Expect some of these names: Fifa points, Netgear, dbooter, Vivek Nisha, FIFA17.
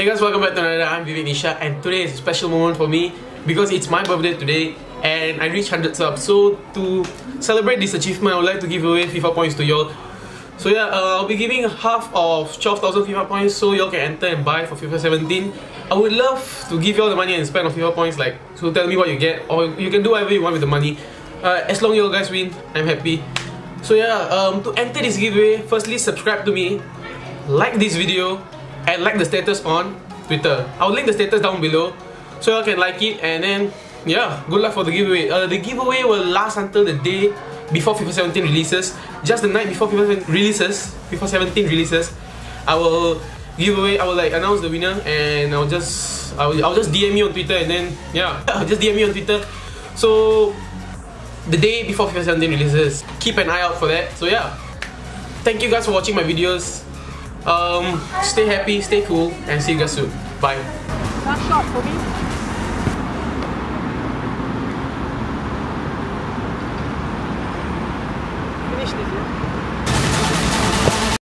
Hey guys, welcome back to another. I'm Vivek Nisha, and today is a special moment for me because it's my birthday today and I reached 100 subs. So to celebrate this achievement, I would like to give away FIFA points to y'all. So yeah, I'll be giving half of 12,000 FIFA points so y'all can enter and buy for FIFA 17. I would love to give y'all the money and spend on FIFA points, like, so tell me what you get, or you can do whatever you want with the money. As long as y'all guys win, I'm happy. So yeah, to enter this giveaway, firstly subscribe to me, like this video, and like the status on Twitter. I'll link the status down below so y'all can like it, and then yeah, good luck for the giveaway. The giveaway will last until the day before FIFA 17 releases. Just the night before FIFA 17 releases, I will give away. I will like announce the winner, and I'll just DM you on Twitter, and then yeah, just DM you on Twitter. So the day before FIFA 17 releases, keep an eye out for that. So yeah, thank you guys for watching my videos. Stay happy, stay cool, and see you guys soon. Bye. Last shot for me. Finish this, yeah?